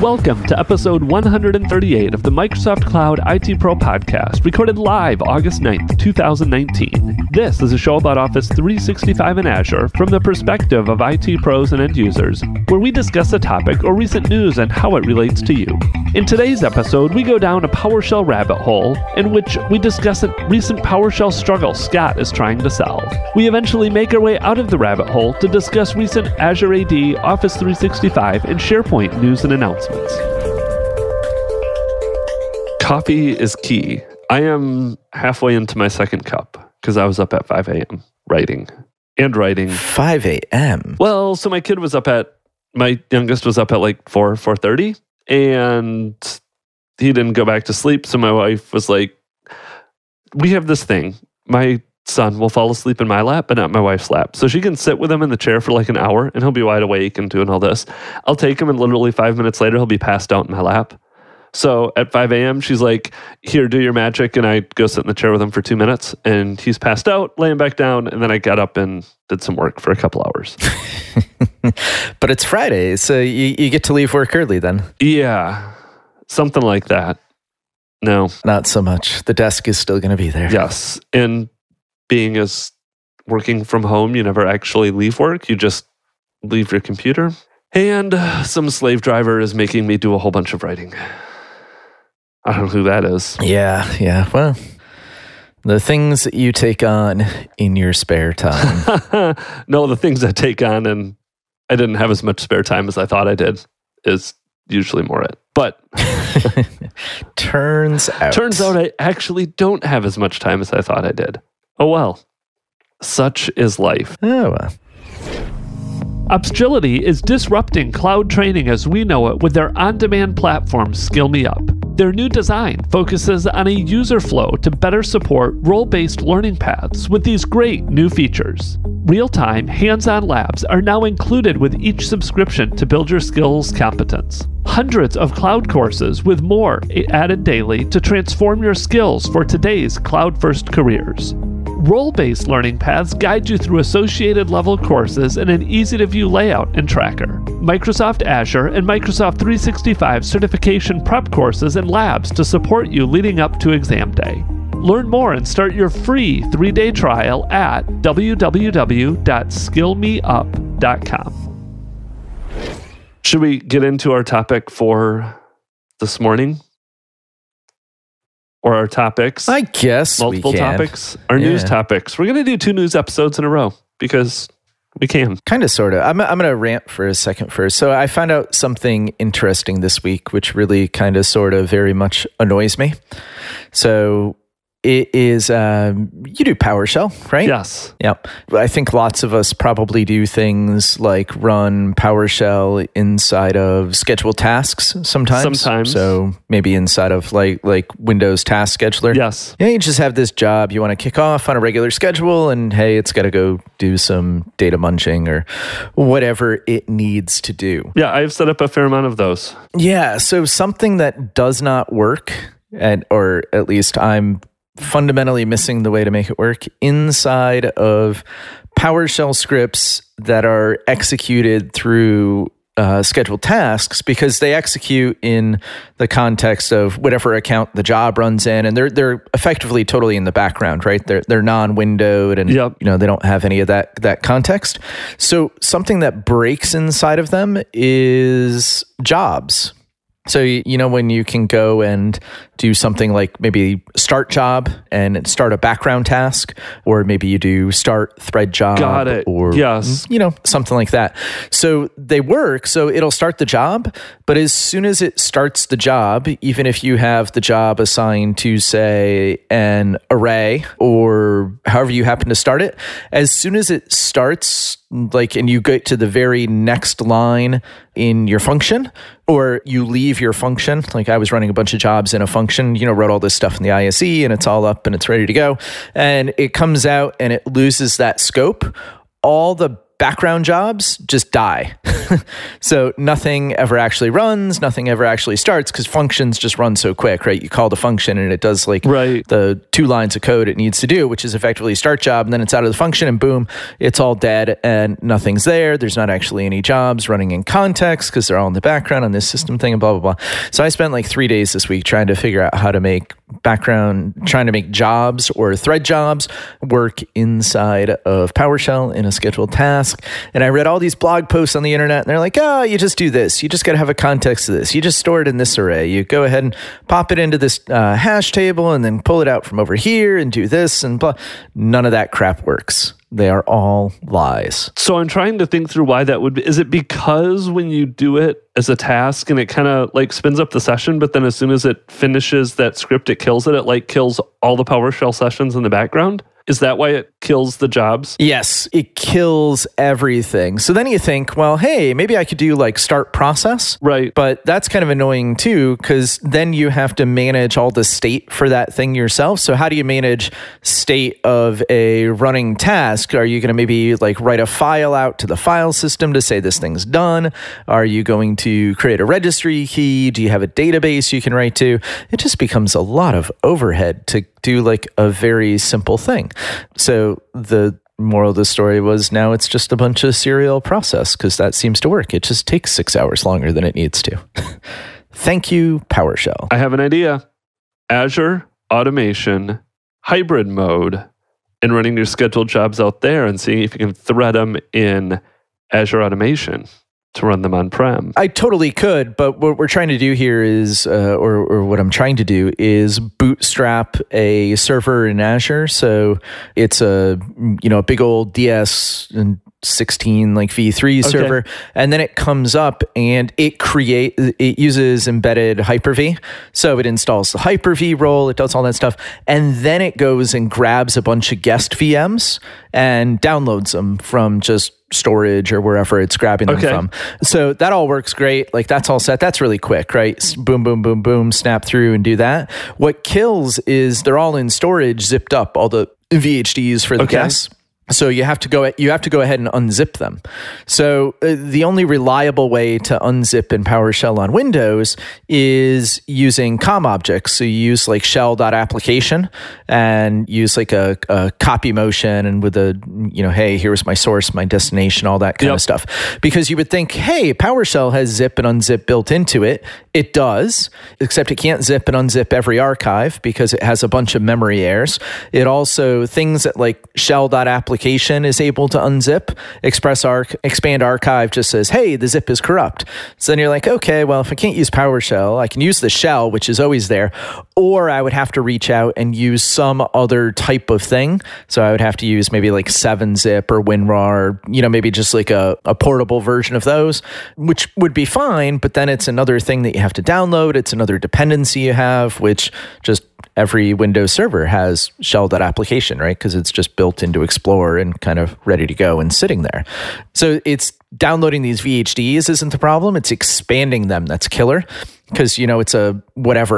Welcome to episode 138 of the Microsoft Cloud IT Pro Podcast, recorded live August 9th, 2019. This is a show about Office 365 and Azure from the perspective of IT pros and end users, where we discuss a topic or recent news and how it relates to you. In today's episode, we go down a PowerShell rabbit hole in which we discuss a recent PowerShell struggle Scott is trying to solve. We eventually make our way out of the rabbit hole to discuss recent Azure AD, Office 365, and SharePoint news and announcements. Coffee is key. I am halfway into my second cup because I was up at 5 a.m. writing. 5 a.m.? Well, so my kid was up at, my youngest was up at like 4:30, and he didn't go back to sleep. So my wife was like, we have this thing. My son will fall asleep in my lap, but not my wife's lap. So she can sit with him in the chair for like an hour and he'll be wide awake and doing all this. I'll take him and literally 5 minutes later, he'll be passed out in my lap. So at 5 a.m., she's like, here, do your magic. And I go sit in the chair with him for 2 minutes and he's passed out, laying back down. And then I got up and did some work for a couple hours. But it's Friday, so you get to leave work early then. Yeah, something like that. No. Not so much. The desk is still going to be there. Yes. And being as working from home, you never actually leave work. You just leave your computer. And some slave driver is making me do a whole bunch of writing. I don't know who that is. Yeah. Well, the things that you take on in your spare time. No, the things I take on, and I didn't have as much spare time as I thought I did, is usually more it. But turns out I actually don't have as much time as I thought I did. Oh well, such is life. Oh well. Opsgility is disrupting cloud training as we know it with their on-demand platform, Skill Me Up. Their new design focuses on a user flow to better support role-based learning paths with these great new features. Real-time, hands-on labs are now included with each subscription to build your skills competence. Hundreds of cloud courses with more added daily to transform your skills for today's cloud-first careers. Role-based learning paths guide you through associated level courses in an easy-to-view layout and tracker. Microsoft Azure and Microsoft 365 certification prep courses and labs to support you leading up to exam day. Learn more and start your free 3-day trial at www.skillmeup.com. Should we get into our topic for this morning? Or our topics. I guess multiple topics. Our news topics. We're going to do 2 news episodes in a row because we can. Kind of, sort of. I'm going to rant for a second first. So I found out something interesting this week, which really kind of, sort of, very much annoys me. So it is, you do PowerShell, right? Yes. Yep. I think lots of us probably do things like run PowerShell inside of scheduled tasks sometimes. So maybe inside of like Windows Task Scheduler. Yes. Yeah, you just have this job you want to kick off on a regular schedule and hey, it's got to go do some data munching or whatever it needs to do. Yeah, I've set up a fair amount of those. Yeah, so something that does not work, or at least I'm fundamentally missing the way to make it work inside of PowerShell scripts that are executed through scheduled tasks, because they execute in the context of whatever account the job runs in, and they're effectively totally in the background, right? They're non-windowed, and you know, they don't have any of that context. So something that breaks inside of them is jobs. So, you know, when you can go and do something like maybe start job and start a background task, or maybe you do start thread job. Got it. Or, yes, you know, something like that. So they work. So it'll start the job. But as soon as it starts the job, even if you have the job assigned to, say, an array or however you happen to start it, as soon as it starts, like, and you get to the very next line in your function, or you leave your function. Like, I was running a bunch of jobs in a function, you know, wrote all this stuff in the ISE and it's all up and it's ready to go. And it comes out and it loses that scope. All the background jobs just die. So nothing ever actually runs, nothing ever actually starts because functions just run so quick, right? You call the function and it does like the two lines of code it needs to do, which is effectively a start job. And then it's out of the function and boom, it's all dead and nothing's there. There's not actually any jobs running in context because they're all in the background on this system thing and blah, blah, blah. So I spent like 3 days this week trying to figure out how to make jobs or thread jobs work inside of PowerShell in a scheduled task. And I read all these blog posts on the internet and they're like, oh, you just do this. You just got to have a context to this. You just store it in this array. You go ahead and pop it into this hash table and then pull it out from over here and do this and blah. None of that crap works. They are all lies. So I'm trying to think through why that would be. Is it because when you do it as a task and it kind of like spins up the session, but then as soon as it finishes that script, it kills it? It like kills all the PowerShell sessions in the background? Is that why it kills the jobs? Yes, it kills everything. So then you think, well, hey, maybe I could do like start process. Right. But that's kind of annoying too, because then you have to manage all the state for that thing yourself. So how do you manage state of a running task? Are you going to maybe like write a file out to the file system to say this thing's done? Are you going to create a registry key? Do you have a database you can write to? It just becomes a lot of overhead to do like a very simple thing. So the moral of the story was now it's just a bunch of serial process because that seems to work. It just takes 6 hours longer than it needs to. Thank you, PowerShell. I have an idea. Azure Automation, hybrid mode, and running your scheduled jobs out there and seeing if you can thread them in Azure Automation to run them on-prem. I totally could, but what we're trying to do here is, or what I'm trying to do is bootstrap a server in Azure. So it's a big old DS16 like V3 server, and then it comes up and it uses embedded Hyper-V. So it installs the Hyper-V role, it does all that stuff, and then it goes and grabs a bunch of guest VMs and downloads them from just storage or wherever it's grabbing them from. So that all works great. Like that's all set. That's really quick, right? Boom, boom, boom, boom, snap through and do that. What kills is they're all in storage, zipped up, all the VHDs for the guests. So you have to go ahead and unzip them. So the only reliable way to unzip in PowerShell on Windows is using COM objects. So you use like shell.application and use like a copy motion and with a, hey, here's my source, my destination, all that kind of stuff. Because you would think, hey, PowerShell has zip and unzip built into it. It does, except it can't zip and unzip every archive because it has a bunch of memory errors. It also, things that like shell.application is able to unzip. Express Arc, Expand Archive just says, hey, the zip is corrupt. So then you're like, okay, well, if I can't use PowerShell, I can use the shell, which is always there, or I would have to reach out and use some other type of thing. So I would have to use maybe like 7zip or WinRAR, maybe just like a portable version of those, which would be fine, but then it's another thing that you have to download. It's another dependency you have, which just every Windows server has shell.application, right? Because it's just built into Explorer and kind of ready to go and sitting there. So it's downloading these VHDs isn't the problem. It's expanding them. That's killer. Because, it's a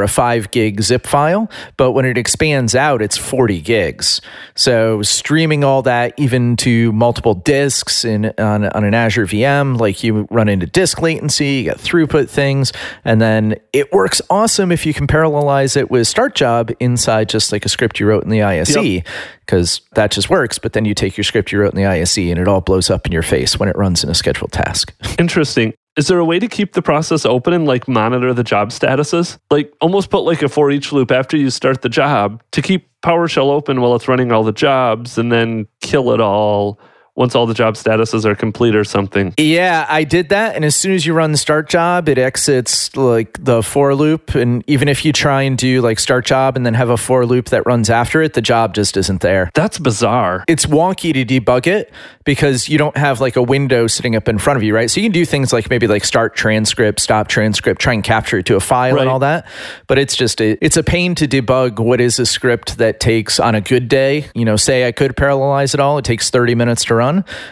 5 gig zip file, but when it expands out, it's 40 gigs. So streaming all that even to multiple disks on an Azure VM, like you run into disk latency, you get throughput things, and then it works awesome if you can parallelize it with start job inside just like a script you wrote in the ISE, because that just works, but then you take your script you wrote in the ISE and it all blows up in your face when it runs in a scheduled task. Interesting. Is there a way to keep the process open and like monitor the job statuses? Like almost put like a for each loop after you start the job to keep PowerShell open while it's running all the jobs and then kill it all once all the job statuses are complete or something. Yeah, I did that. And as soon as you run the start job, it exits like the for loop. And even if you try and do like start job and then have a for loop that runs after it, the job just isn't there. That's bizarre. It's wonky to debug it because you don't have like a window sitting up in front of you, right? So you can do things like maybe like start transcript, stop transcript, try and capture it to a file and all that. But it's just, it's a pain to debug what is a script that takes on a good day. Say I could parallelize it all. It takes 30 minutes to run.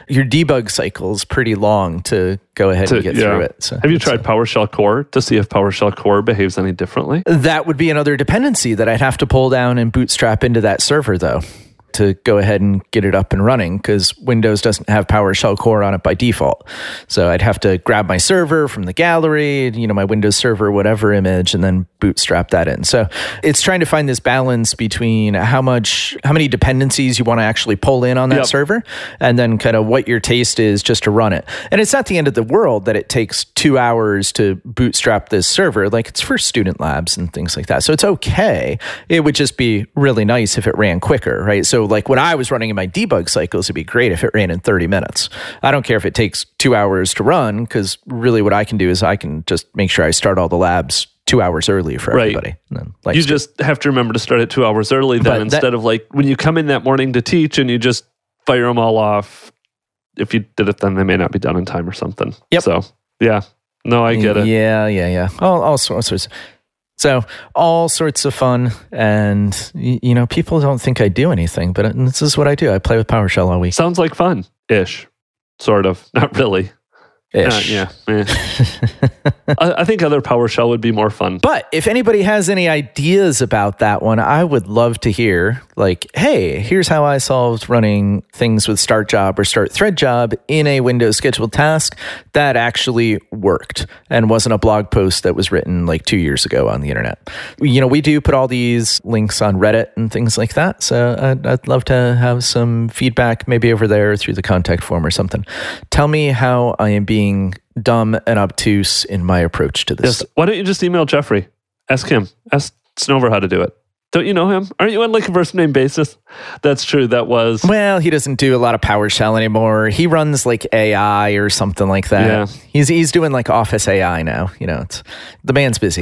Your debug cycle is pretty long to go ahead and get through it. So have you tried PowerShell Core to see if PowerShell Core behaves any differently? That would be another dependency that I'd have to pull down and bootstrap into that server, though. to go ahead and get it up and running because Windows doesn't have PowerShell Core on it by default. So I'd have to grab my server from the gallery, you know, my Windows server, whatever image, and then bootstrap that in. So it's trying to find this balance between how many dependencies you want to actually pull in on that server, and then kind of what your taste is just to run it. And it's not the end of the world that it takes 2 hours to bootstrap this server. Like, it's for student labs and things like that. So it's okay. It would just be really nice if it ran quicker, right? So like when I was running in my debug cycles, it'd be great if it ran in 30 minutes. I don't care if it takes 2 hours to run, because really what I can do is I can just make sure I start all the labs 2 hours early for everybody. And then, like, you just have to remember to start at 2 hours early then, instead of like when you come in that morning to teach and you just fire them all off. If you did it then, they may not be done in time or something. Yep. So yeah. No, I get it. Yeah. All sorts. So all sorts of fun, and you know, people don't think I do anything, but this is what I do. I play with PowerShell all week. Sounds like fun-ish, sort of. Not really. Ish. I think other PowerShell would be more fun. But if anybody has any ideas about that one, I would love to hear, like, hey, here's how I solved running things with start job or start thread job in a Windows scheduled task that actually worked and wasn't a blog post that was written like 2 years ago on the internet. You know, we do put all these links on Reddit and things like that. So I'd love to have some feedback, maybe over there through the contact form or something. Tell me how I am being dumb and obtuse in my approach to this. Yes. Why don't you just email Jeffrey? Ask him. Ask Snover how to do it. Don't you know him? Aren't you on like a first name basis? That's true. That was... Well, he doesn't do a lot of PowerShell anymore. He runs like AI or something like that. Yeah. He's doing like Office AI now. You know, it's, the man's busy.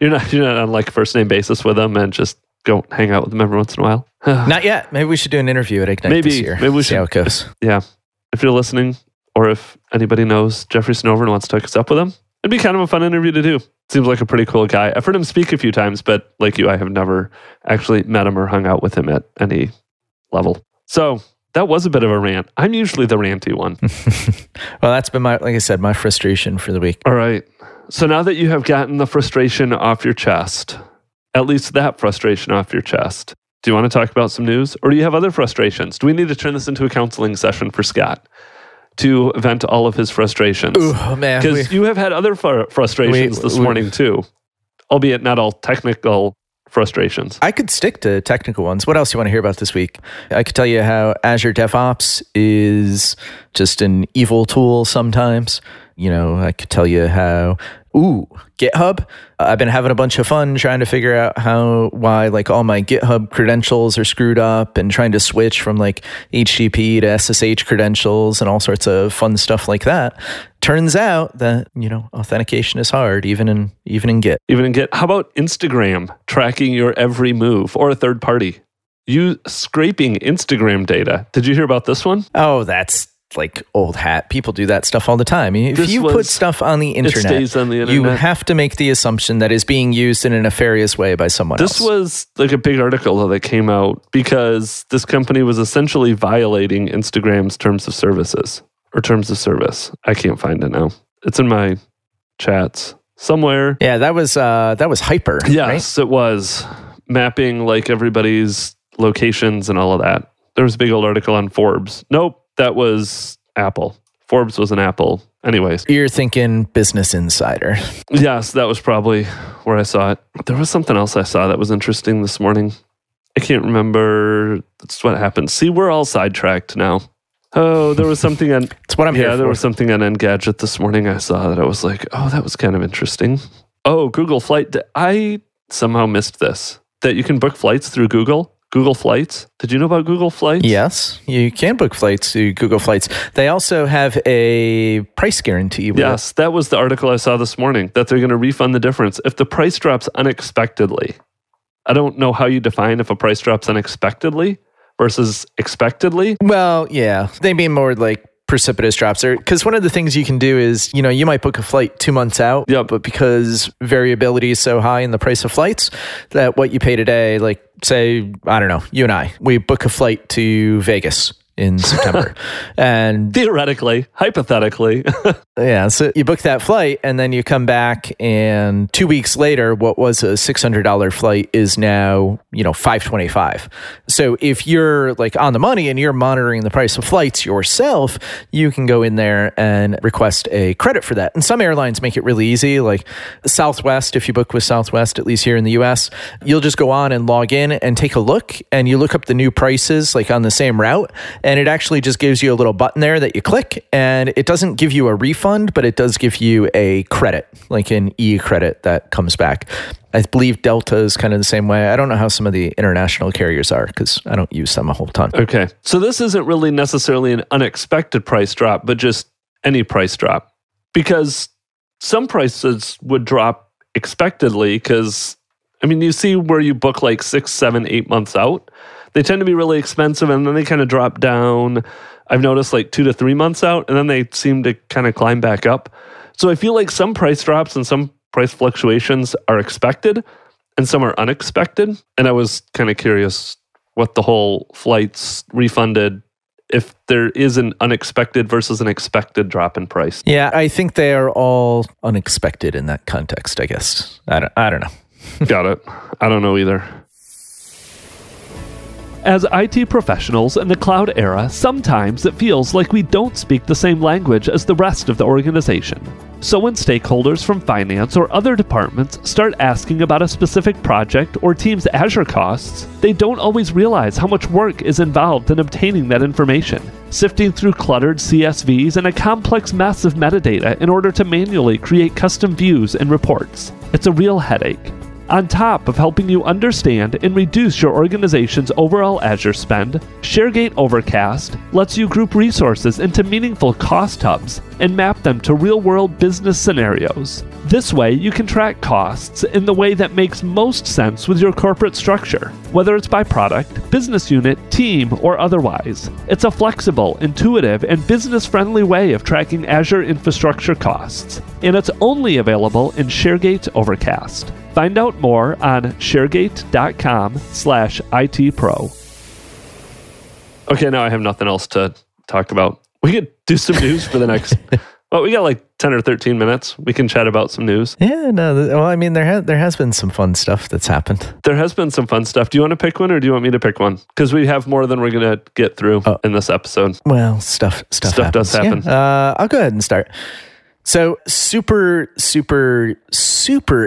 You're not on like first name basis with him and just go hang out with him every once in a while? Not yet. Maybe we should do an interview at Ignite this year. Maybe we should. See how it goes. Yeah. If you're listening... Or if anybody knows Jeffrey Snover and wants to hook us up with him, it'd be kind of a fun interview to do. Seems like a pretty cool guy. I've heard him speak a few times, but like you, I have never actually met him or hung out with him at any level. So that was a bit of a rant. I'm usually the ranty one. Well, that's been my, like I said, my frustration for the week. All right. So now that you have gotten the frustration off your chest, at least that frustration off your chest, do you want to talk about some news, or do you have other frustrations? Do we need to turn this into a counseling session for Scott to vent all of his frustrations? Ooh, man. Because you have had other frustrations this morning too, albeit not all technical frustrations. I could stick to technical ones. What else do you want to hear about this week? I could tell you how Azure DevOps is just an evil tool sometimes. You know, I could tell you how... GitHub. I've been having a bunch of fun trying to figure out why like all my GitHub credentials are screwed up, and trying to switch from like HTTP to SSH credentials and all sorts of fun stuff like that. Turns out that, you know, authentication is hard, even in Git. Even in Git. How about Instagram tracking your every move, or a third party? You scraping Instagram data. Did you hear about this one? Oh, that's like old hat. People do that stuff all the time. If you put stuff on the internet, it stays on the internet. You have to make the assumption that it's being used in a nefarious way by someone else. This was like a big article that came out because this company was essentially violating Instagram's terms of service. I can't find it now. It's in my chats somewhere. Yeah, that was Hyper. Yes, right? It was mapping like everybody's locations and all of that. There was a big old article on Forbes. Nope. That was Apple. Forbes was an Apple. Anyways. You're thinking Business Insider. Yes, that was probably where I saw it. There was something else I saw that was interesting this morning. I can't remember. That's what happened. See, we're all sidetracked now. Oh, there was something on... That's what I'm here for. Yeah, there was something on Engadget this morning I saw that I was like, oh, that was kind of interesting. Oh, Google Flights. I somehow missed this. That you can book flights through Google Flights. Did you know about Google Flights? Yes, you can book flights through Google Flights. They also have a price guarantee. Yes, that was the article I saw this morning, that they're going to refund the difference if the price drops unexpectedly. I don't know how you define if a price drops unexpectedly versus expectedly. Well, yeah, they mean more like precipitous drops, because one of the things you can do is, you know, you might book a flight 2 months out, but because variability is so high in the price of flights, that what you pay today, like say, I don't know, you and I, we book a flight to Vegas in September. And theoretically, hypothetically. Yeah. So you book that flight and then you come back and 2 weeks later, what was a $600 flight is now, you know, $525. So if you're like on the money and you're monitoring the price of flights yourself, you can go in there and request a credit for that. And some airlines make it really easy. Like Southwest, if you book with Southwest, at least here in the US, you'll just go on and log in and take a look and you look up the new prices like on the same route. And it actually just gives you a little button there that you click, and it doesn't give you a refund, but it does give you a credit, like an e-credit that comes back. I believe Delta is kind of the same way. I don't know how some of the international carriers are because I don't use them a whole ton. Okay. So this isn't really necessarily an unexpected price drop, but just any price drop. Because some prices would drop expectedly because, I mean, you see where you book like 6, 7, 8 months out. They tend to be really expensive and then they kind of drop down, I've noticed, like 2 to 3 months out, and then they seem to kind of climb back up. So I feel like some price drops and some price fluctuations are expected and some are unexpected. And I was kind of curious what the whole flights refunded, if there is an unexpected versus an expected drop in price. Yeah, I think they are all unexpected in that context, I guess. I don't know. Got it. I don't know either. As IT professionals in the cloud era, sometimes it feels like we don't speak the same language as the rest of the organization. So when stakeholders from finance or other departments start asking about a specific project or team's Azure costs, they don't always realize how much work is involved in obtaining that information, sifting through cluttered CSVs and a complex mess of metadata in order to manually create custom views and reports. It's a real headache. On top of helping you understand and reduce your organization's overall Azure spend, ShareGate Overcast lets you group resources into meaningful cost hubs and map them to real-world business scenarios. This way, you can track costs in the way that makes most sense with your corporate structure, whether it's by product, business unit, team, or otherwise. It's a flexible, intuitive, and business-friendly way of tracking Azure infrastructure costs, and it's only available in ShareGate Overcast. Find out more on sharegate.com/itpro. Okay, now I have nothing else to talk about. We could do some news for the next... Well, we got like 10 or 13 minutes. We can chat about some news. Yeah, no. Well, I mean, there has been some fun stuff that's happened. There has been some fun stuff. Do you want to pick one or do you want me to pick one? Because we have more than we're going to get through in this episode. Well, stuff does happen. Yeah. I'll go ahead and start. So super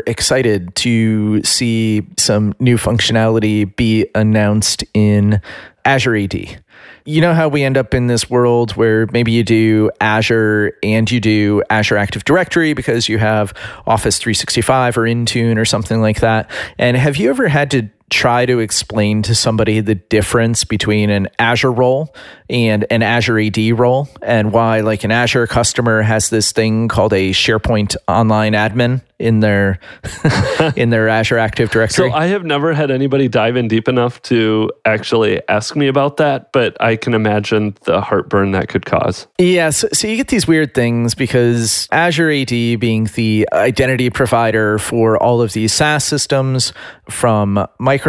excited to see some new functionality be announced in Azure AD. You know how we end up in this world where maybe you do Azure and you do Azure Active Directory because you have Office 365 or Intune or something like that. And have you ever had to try to explain to somebody the difference between an Azure role and an Azure AD role, and why like an Azure customer has this thing called a SharePoint Online admin in their Azure Active Directory? So I have never had anybody dive in deep enough to actually ask me about that, but I can imagine the heartburn that could cause. Yes, so you get these weird things because Azure AD, being the identity provider for all of these SaaS systems from Microsoft,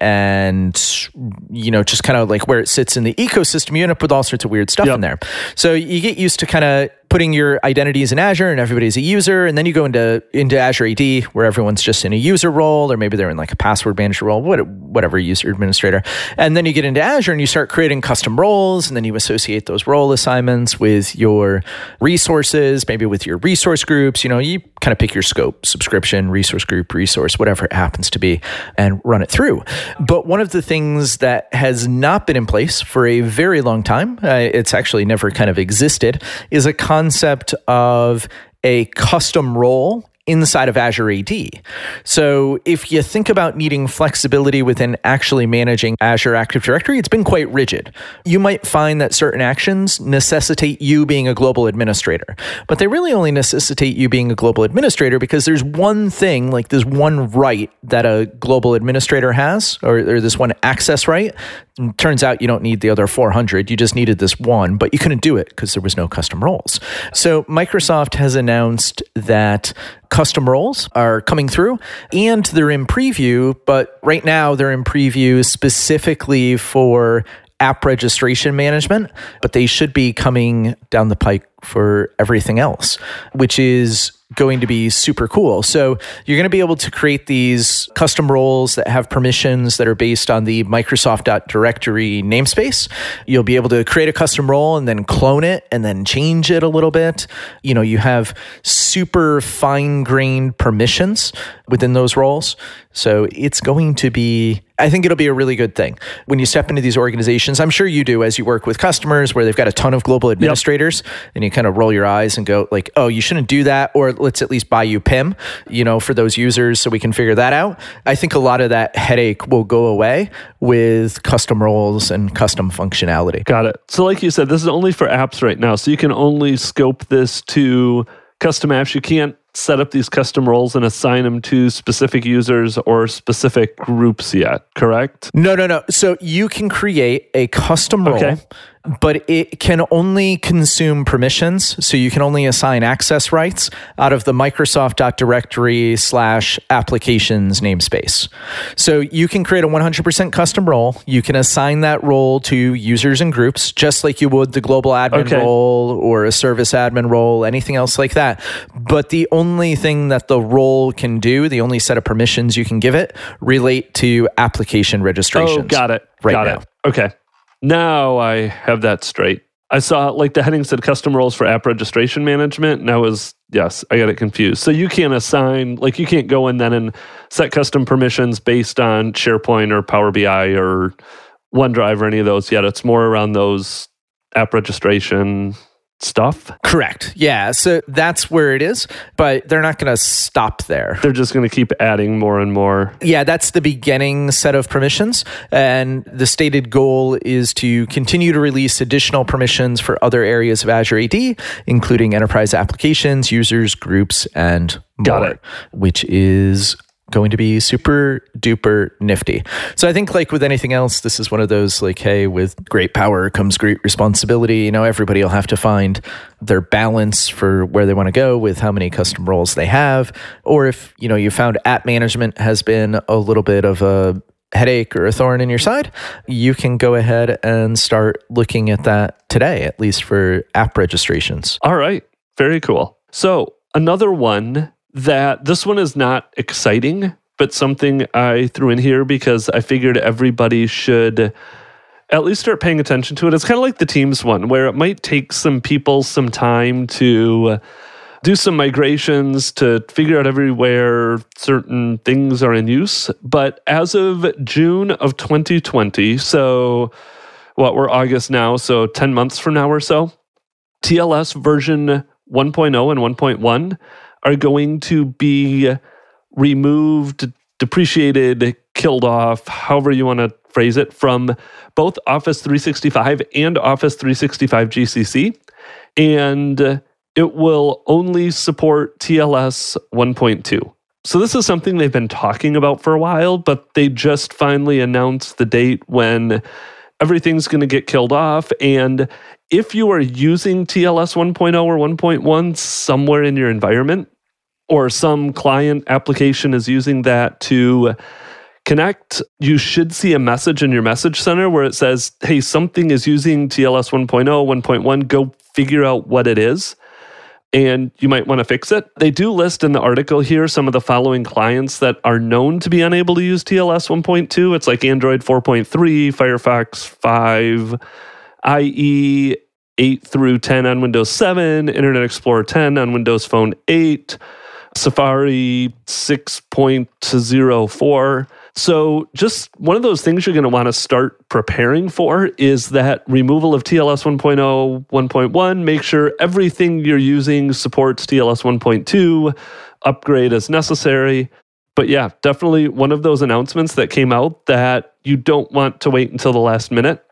and you know, just kind of like where it sits in the ecosystem, you end up with all sorts of weird stuff in there. So you get used to kind of putting your identities in Azure and everybody's a user, and then you go into Azure AD where everyone's just in a user role, or maybe they're in like a password manager role, whatever, user administrator. And then you get into Azure and you start creating custom roles, and then you associate those role assignments with your resources, maybe with your resource groups. You know, you kind of pick your scope, subscription, resource group, resource, whatever it happens to be, and run it through. But one of the things that has not been in place for a very long time, it's actually never kind of existed, is a concept of a custom role inside of Azure AD. So if you think about needing flexibility within actually managing Azure Active Directory, it's been quite rigid. You might find that certain actions necessitate you being a global administrator, but they really only necessitate you being a global administrator because there's one thing, like there's one right that a global administrator has, or this one access right. And turns out you don't need the other 400. You just needed this one, but you couldn't do it because there was no custom roles. So Microsoft has announced that custom roles are coming through, and they're in preview, but right now they're in preview specifically for app registration management, but they should be coming down the pike for everything else, which is going to be super cool. So you're going to be able to create these custom roles that have permissions that are based on the Microsoft.directory namespace. You'll be able to create a custom role and then clone it and then change it a little bit. You know, you have super fine-grained permissions within those roles. So it's going to be, I think it'll be a really good thing. When you step into these organizations, I'm sure you do as you work with customers where they've got a ton of global administrators, yep, and you kind of roll your eyes and go like, oh, you shouldn't do that, or let's at least buy you PIM, you know, for those users so we can figure that out. I think a lot of that headache will go away with custom roles and custom functionality. Got it. So like you said, this is only for apps right now. So you can only scope this to custom apps. You can't set up these custom roles and assign them to specific users or specific groups yet, correct? No. So you can create a custom role, okay, but it can only consume permissions. So you can only assign access rights out of the Microsoft.directory/applications namespace. So you can create a 100% custom role. You can assign that role to users and groups, just like you would the global admin, okay, role or a service admin role, anything else like that. But the only thing that the role can do, the only set of permissions you can give it, relate to application registrations. Oh, got it. Right now. Okay. Now I have that straight. I saw like the heading said custom roles for app registration management, and I was, yes, I got it confused. So you can't assign, like you can't go in then and set custom permissions based on SharePoint or Power BI or OneDrive or any of those yet. It's more around those app registration stuff? Correct. Yeah. So that's where it is, but they're not going to stop there. They're just going to keep adding more and more. Yeah, that's the beginning set of permissions. And the stated goal is to continue to release additional permissions for other areas of Azure AD, including enterprise applications, users, groups, and more. Got it. Which is going to be super duper nifty. So I think like with anything else, this is one of those like, hey, with great power comes great responsibility. You know, everybody will have to find their balance for where they want to go with how many custom roles they have. Or if, you know, you found app management has been a little bit of a headache or a thorn in your side, you can go ahead and start looking at that today, at least for app registrations. All right. Very cool. So another one that this one is not exciting, but something I threw in here because I figured everybody should at least start paying attention to it. It's kind of like the Teams one, where it might take some people some time to do some migrations, to figure out everywhere certain things are in use. But as of June of 2020, so what, we're August now, so 10 months from now or so, TLS version 1.0 and 1.1 are going to be removed, depreciated, killed off, however you want to phrase it, from both Office 365 and Office 365 GCC. And it will only support TLS 1.2. So this is something they've been talking about for a while, but they just finally announced the date when everything's going to get killed off. And if you are using TLS 1.0 or 1.1 somewhere in your environment, or some client application is using that to connect, you should see a message in your message center where it says, hey, something is using TLS 1.0, 1.1, go figure out what it is, and you might want to fix it. They do list in the article here some of the following clients that are known to be unable to use TLS 1.2. It's like Android 4.3, Firefox 5, IE 8 through 10 on Windows 7, Internet Explorer 10 on Windows Phone 8, Safari 6.04. So just one of those things you're going to want to start preparing for is that removal of TLS 1.0, 1.1. Make sure everything you're using supports TLS 1.2. Upgrade as necessary. But yeah, definitely one of those announcements that came out that you don't want to wait until the last minute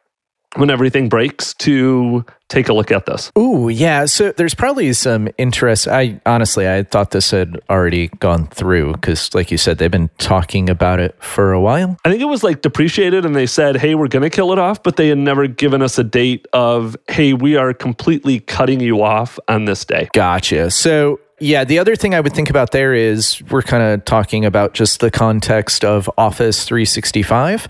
when everything breaks to take a look at this. Ooh, yeah. So there's probably some interest. I thought this had already gone through because like you said, they've been talking about it for a while. I think it was like depreciated and they said, hey, we're going to kill it off, but they had never given us a date of, hey, we are completely cutting you off on this day. Gotcha. So Yeah, the other thing I would think about there is we're kind of talking about just the context of Office 365,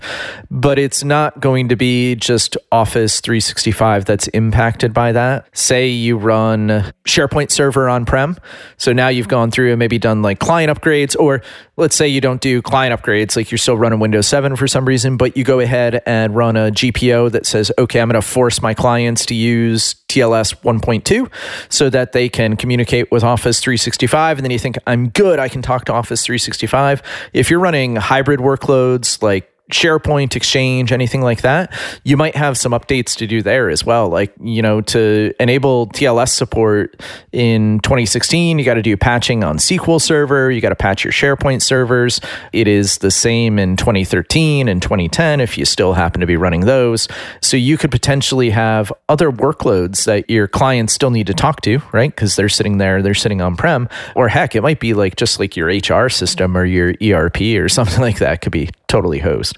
but it's not going to be just Office 365 that's impacted by that. Say you run SharePoint server on-prem. So now you've gone through and maybe done like client upgrades, or let's say you don't do client upgrades, like you're still running Windows 7 for some reason, but you go ahead and run a GPO that says, okay, I'm going to force my clients to use TLS 1.2 so that they can communicate with Office 365. And then you think, I'm good, I can talk to Office 365. If you're running hybrid workloads like SharePoint, Exchange, anything like that, you might have some updates to do there as well. Like, you know, to enable TLS support in 2016, you got to do patching on SQL Server, you got to patch your SharePoint servers. It is the same in 2013 and 2010 if you still happen to be running those. So you could potentially have other workloads that your clients still need to talk to, right? Because they're sitting there, they're sitting on-prem. Or heck, it might be like just like your HR system or your ERP or something like that could be totally hosed.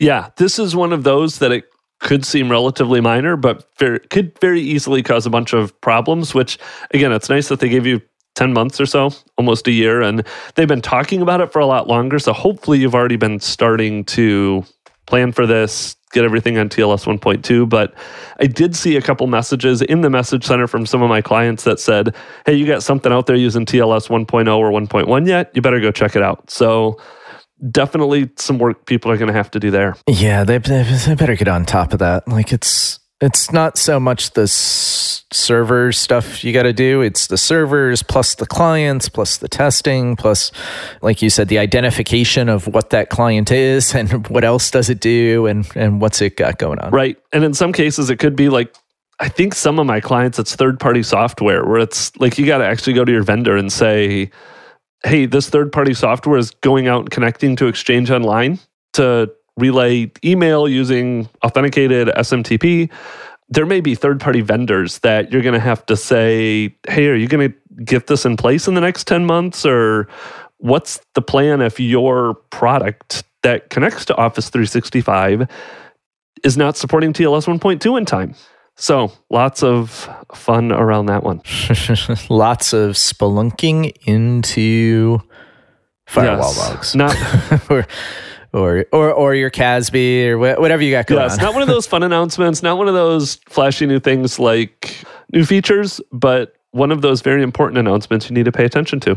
Yeah, this is one of those that it could seem relatively minor, but could very easily cause a bunch of problems, which, again, it's nice that they gave you 10 months or so, almost a year, and they've been talking about it for a lot longer, so hopefully you've already been starting to plan for this, get everything on TLS 1.2, but I did see a couple messages in the message center from some of my clients that said, hey, you got something out there using TLS 1.0 or 1.1 yet? You better go check it out. So definitely some work people are going to have to do there. Yeah, they better get on top of that. Like it's not so much the server stuff you got to do. It's the servers plus the clients plus the testing plus, like you said, the identification of what that client is and what else does it do and what's it got going on. Right. And in some cases, it could be like, I think some of my clients, it's third-party software where it's like you got to actually go to your vendor and say, hey, this third-party software is going out and connecting to Exchange Online to relay email using authenticated SMTP. There may be third-party vendors that you're going to have to say, hey, are you going to get this in place in the next 10 months? Or what's the plan if your product that connects to Office 365 is not supporting TLS 1.2 in time? So lots of fun around that one. Lots of spelunking into firewall logs. Not or your CASB or whatever you got going on. Yes, not one of those fun announcements, not one of those flashy new things like new features, but one of those very important announcements you need to pay attention to.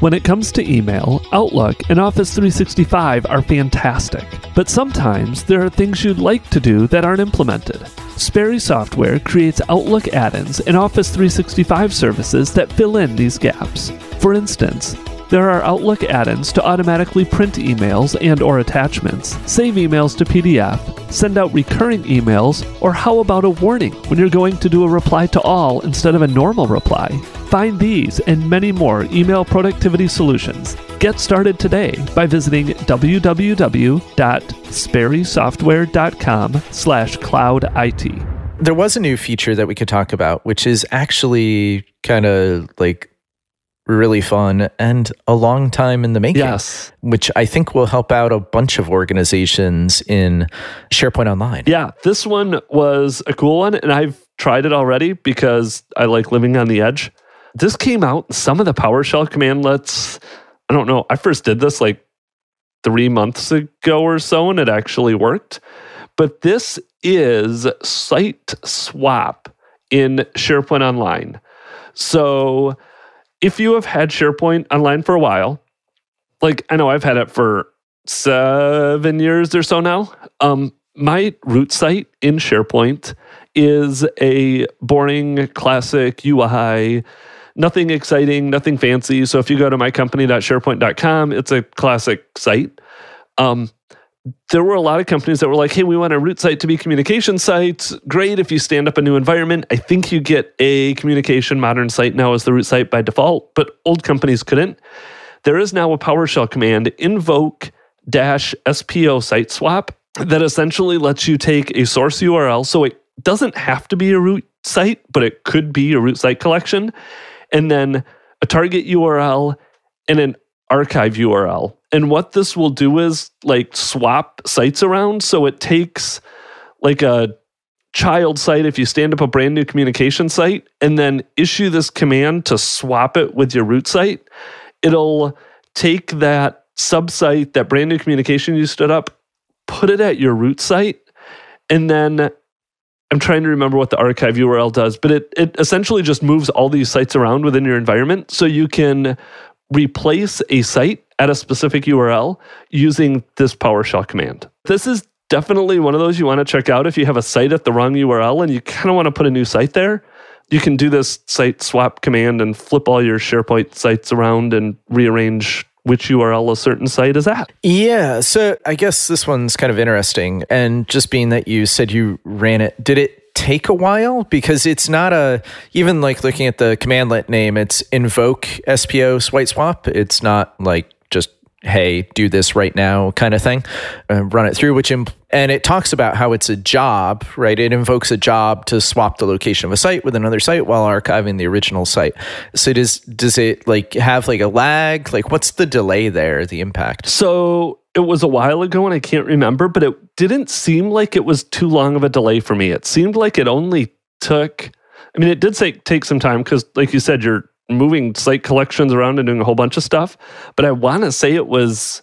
When it comes to email, Outlook and Office 365 are fantastic, but sometimes there are things you'd like to do that aren't implemented. Sperry Software creates Outlook add-ins and Office 365 services that fill in these gaps. For instance, there are Outlook add-ins to automatically print emails and/or attachments, save emails to PDF, send out recurring emails, or how about a warning when you're going to do a reply to all instead of a normal reply? Find these and many more email productivity solutions. Get started today by visiting www.sperrysoftware.com/cloudit. There was a new feature that we could talk about, which is actually kind of like really fun and a long time in the making, yes, which I think will help out a bunch of organizations in SharePoint Online. Yeah, this one was a cool one, and I've tried it already because I like living on the edge. This came out, some of the PowerShell commandlets, I don't know, I first did this like 3 months ago or so, and it actually worked. But this is site swap in SharePoint Online. So if you have had SharePoint Online for a while, like I know I've had it for 7 years or so now, my root site in SharePoint is a boring, classic UI. Nothing exciting, nothing fancy. So if you go to mycompany.sharepoint.com, it's a classic site. There were a lot of companies that were like, hey, we want our root site to be communication sites. Great if you stand up a new environment. I think you get a communication modern site now as the root site by default, but old companies couldn't. There is now a PowerShell command, invoke-spo site swap, that essentially lets you take a source URL. So it doesn't have to be a root site, but it could be a root site collection, and then a target URL and an archive URL. And what this will do is like swap sites around. So it takes like a child site, if you stand up a brand new communication site and then issue this command to swap it with your root site, it'll take that subsite, that brand new communication you stood up, put it at your root site, and then I'm trying to remember what the archive URL does, but it essentially just moves all these sites around within your environment, so you can replace a site at a specific URL using this PowerShell command. This is definitely one of those you want to check out if you have a site at the wrong URL and you kind of want to put a new site there. You can do this site swap command and flip all your SharePoint sites around and rearrange which URL a certain site is at. Yeah, so I guess this one's kind of interesting. And just being that you said you ran it, did it take a while? Because it's not a, even like looking at the commandlet name, it's invoke SPO swipe swap. It's not like just, hey, do this right now kind of thing, run it through, and it talks about how it's a job, right? It invokes a job to swap the location of a site with another site while archiving the original site. So does it like have like a lag? Like what's the delay there, the impact? So it was a while ago and I can't remember, but it didn't seem like it was too long of a delay for me. It seemed like it only took, I mean, it did say take some time because like you said, you're moving site collections around and doing a whole bunch of stuff. But I want to say it was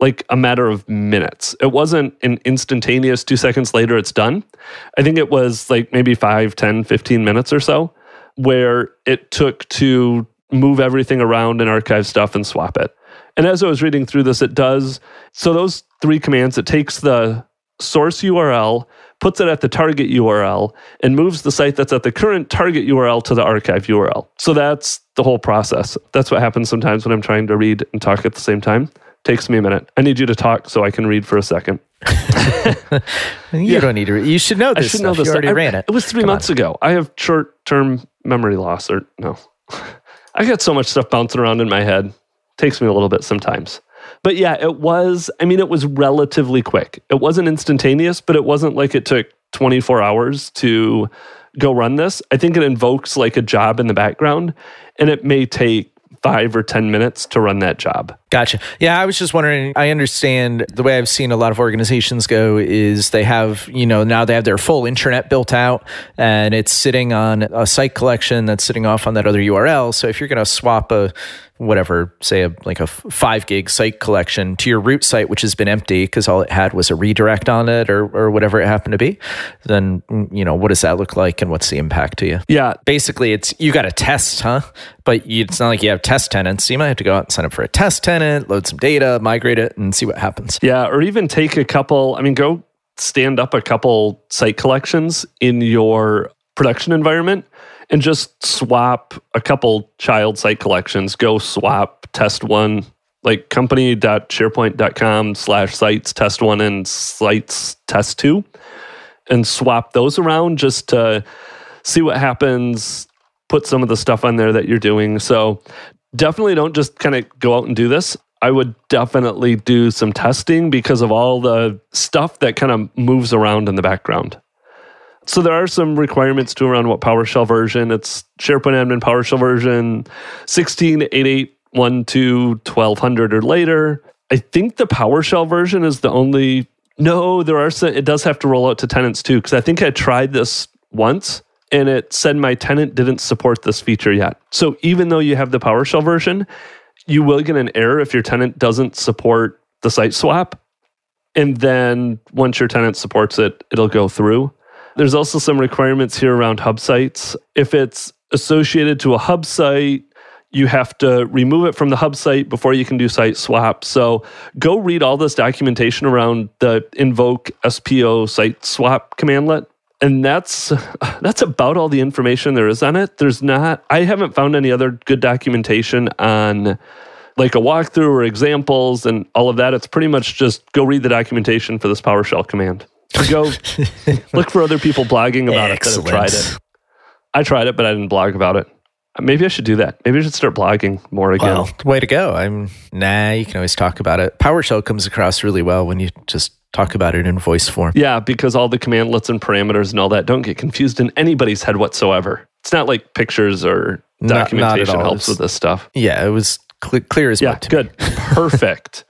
like a matter of minutes. It wasn't an instantaneous 2 seconds later, it's done. I think it was like maybe 5, 10, 15 minutes or so where it took to move everything around and archive stuff and swap it. And as I was reading through this, it does, so those three commands, it takes the source URL, puts it at the target URL, and moves the site that's at the current target URL to the archive URL. So that's the whole process. That's what happens sometimes when I'm trying to read and talk at the same time. Takes me a minute. I need you to talk so I can read for a second. You don't need to read. You should know this. I should know this. You already ran it. It was three months ago. I have short-term memory loss. Or no. I got so much stuff bouncing around in my head. Takes me a little bit sometimes. But yeah, it was relatively quick. It wasn't instantaneous, but it wasn't like it took 24 hours to go run this. I think it invokes like a job in the background, and it may take 5 or 10 minutes to run that job. Gotcha. Yeah, I was just wondering, I understand the way I've seen a lot of organizations go is they have, now they have their full intranet built out and it's sitting on a site collection that's sitting off on that other URL. So if you're going to swap a 5 gig site collection to your root site, which has been empty because all it had was a redirect on it or whatever it happened to be, then, what does that look like and what's the impact to you? Yeah. Basically, it's you got to test, huh? But it's not like you have test tenants. So you might have to go out and sign up for a test tenant, load some data, migrate it, and see what happens. Yeah. Or even take a couple, go stand up a couple site collections in your production environment and just swap a couple child site collections. Go swap test one, like company.sharepoint.com/sites test one and sites test two, and swap those around just to see what happens. Put some of the stuff on there that you're doing. So definitely don't just kind of go out and do this. I would definitely do some testing because of all the stuff that kind of moves around in the background. So there are some requirements too around what PowerShell version. It's SharePoint Admin PowerShell version 16.88.12.1200 or later. I think the PowerShell version is the only... No, there are some... It does have to roll out to tenants too, because I think I tried this once and it said my tenant didn't support this feature yet. So even though you have the PowerShell version, you will get an error if your tenant doesn't support the site swap. And then once your tenant supports it, it'll go through. There's also some requirements here around hub sites. If it's associated to a hub site, you have to remove it from the hub site before you can do site swap. So go read all this documentation around the invoke SPO site swap commandlet. And that's about all the information there is on it. I haven't found any other good documentation on like a walkthrough or examples and all of that. It's pretty much just go read the documentation for this PowerShell command. Go look for other people blogging about it that have tried it. I tried it, but I didn't blog about it. Maybe I should do that. Maybe I should start blogging more again. Well, way to go. You can always talk about it. PowerShell comes across really well when you just talk about it in voice form. Yeah, because all the commandlets and parameters and all that don't get confused in anybody's head whatsoever. It's not like pictures or documentation not helps with this stuff. Yeah, it was clear as mud. Yeah, good. Perfect.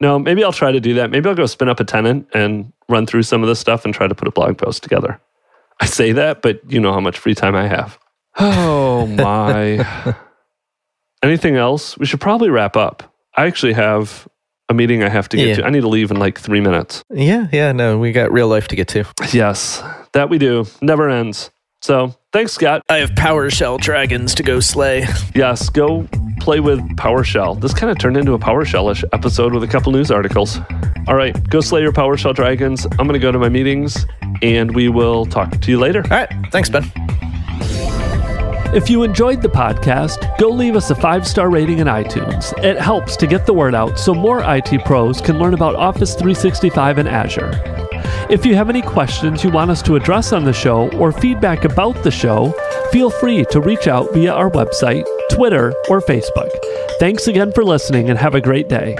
No, maybe I'll try to do that. Maybe I'll go spin up a tenant and run through some of this stuff and try to put a blog post together. I say that, but you know how much free time I have. Oh my. Anything else? We should probably wrap up. I actually have a meeting I have to get to. I need to leave in like 3 minutes. Yeah, no, we got real life to get to. Yes, that we do. Never ends. So thanks, Scott. I have PowerShell dragons to go slay. Yes, go play with PowerShell. This kind of turned into a PowerShell-ish episode with a couple news articles. All right, go slay your PowerShell dragons. I'm going to go to my meetings, and we will talk to you later. All right, thanks, Ben. If you enjoyed the podcast, go leave us a 5-star rating in iTunes. It helps to get the word out so more IT pros can learn about Office 365 and Azure. If you have any questions you want us to address on the show or feedback about the show, feel free to reach out via our website, Twitter, or Facebook. Thanks again for listening and have a great day.